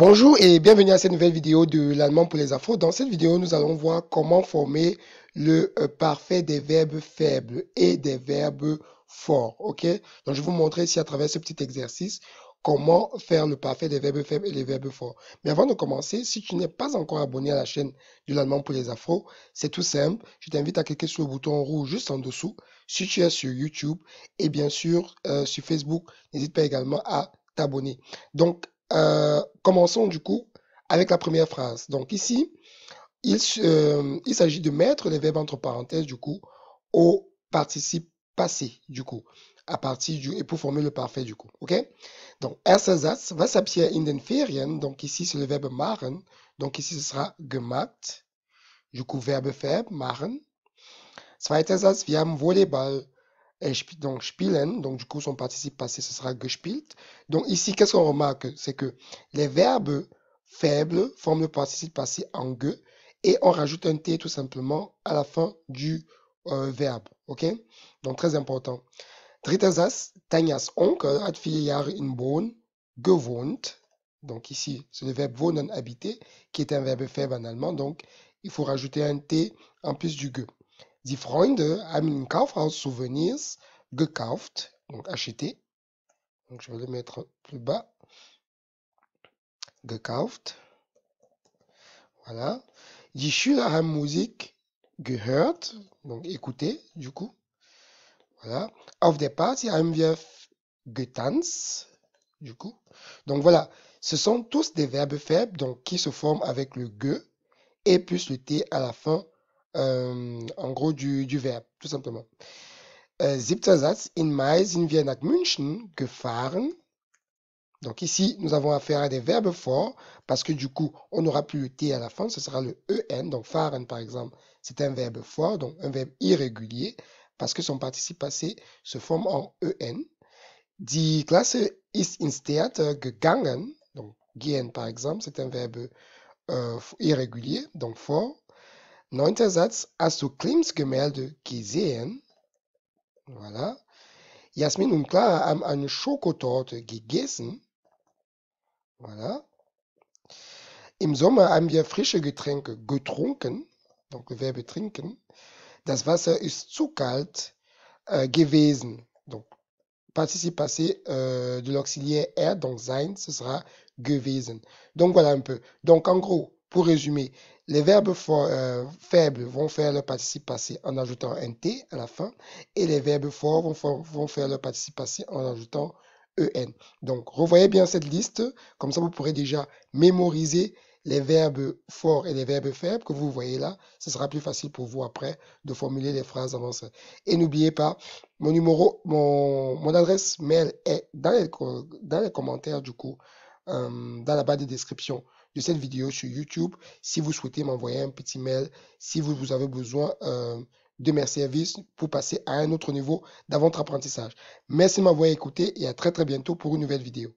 Bonjour et bienvenue à cette nouvelle vidéo de l'allemand pour les afros. Dans cette vidéo, nous allons voir comment former le parfait des verbes faibles et des verbes forts. Ok? Donc, je vais vous montrer ici à travers ce petit exercice comment faire le parfait des verbes faibles et des verbes forts. Mais avant de commencer, si tu n'es pas encore abonné à la chaîne de l'allemand pour les afros, c'est tout simple. Je t'invite à cliquer sur le bouton rouge juste en dessous si tu es sur YouTube et bien sûr sur Facebook. N'hésite pas également à t'abonner. Donc, commençons du coup avec la première phrase. Donc ici, il s'agit de mettre les verbes entre parenthèses du coup au participe passé du coup à partir du et pour former le parfait du coup. Ok? Donc Ersatz, was habt ihr in den Ferien? Donc ici c'est le verbe machen. Donc ici ce sera gemacht. Du coup verbe faible machen. Zweiter Satz, wir haben Volleyball. Donc spielen, donc du coup son participe passé ce sera gespielt. Donc ici qu'est-ce qu'on remarque, c'est que les verbes faibles forment le participe passé en ge et on rajoute un t tout simplement à la fin du verbe, ok? Donc très important. Dritter Satz, Tanjas Onkel hat viele Jahre in Bonn gewohnt. Donc ici c'est le verbe wohnen habiter qui est un verbe faible en allemand, donc il faut rajouter un t en plus du ge. Die Freunde haben im Kaufhaus Souvenirs gekauft, donc acheté. Donc je vais le mettre plus bas. Gekauft. Voilà. Die Schüler haben Musik gehört, donc écouté du coup. Voilà. Auf der Party haben wir getanzt, du coup. Donc voilà, ce sont tous des verbes faibles donc qui se forment avec le ge et plus le t à la fin. En gros du verbe, tout simplement. Siebter Satz, in Mai sind wir nach München gefahren. Donc ici, nous avons affaire à des verbes forts, parce que du coup, on n'aura plus le T à la fin, ce sera le EN. Donc fahren, par exemple, c'est un verbe fort, donc un verbe irrégulier, parce que son participe passé se forme en EN. Die Klasse ist ins Theater gegangen. Donc gehen, par exemple, c'est un verbe irrégulier, donc fort. Neunter Satz, hast du Klims Gemälde gesehen? Voilà. Jasmin und Clara haben eine Schokotorte gegessen. Voilà. Im Sommer haben wir frische Getränke getrunken. Donc, le verbe trinken. Das Wasser ist zu kalt gewesen. Donc, participe passé de l'auxiliaire donc sein, ce sera gewesen. Donc, voilà un peu. Donc, en gros, pour résumer, les verbes faibles vont faire le participe passé en ajoutant un T à la fin et les verbes forts vont faire le participe passé en ajoutant EN. Donc, revoyez bien cette liste, comme ça vous pourrez déjà mémoriser les verbes forts et les verbes faibles que vous voyez là. Ce sera plus facile pour vous après de formuler les phrases avancées. Et n'oubliez pas, mon adresse mail est dans les commentaires du coup, dans la barre de description de cette vidéo sur YouTube, si vous souhaitez m'envoyer un petit mail, si vous avez besoin de mes services pour passer à un autre niveau dans votre apprentissage. Merci de m'avoir écouté et à très bientôt pour une nouvelle vidéo.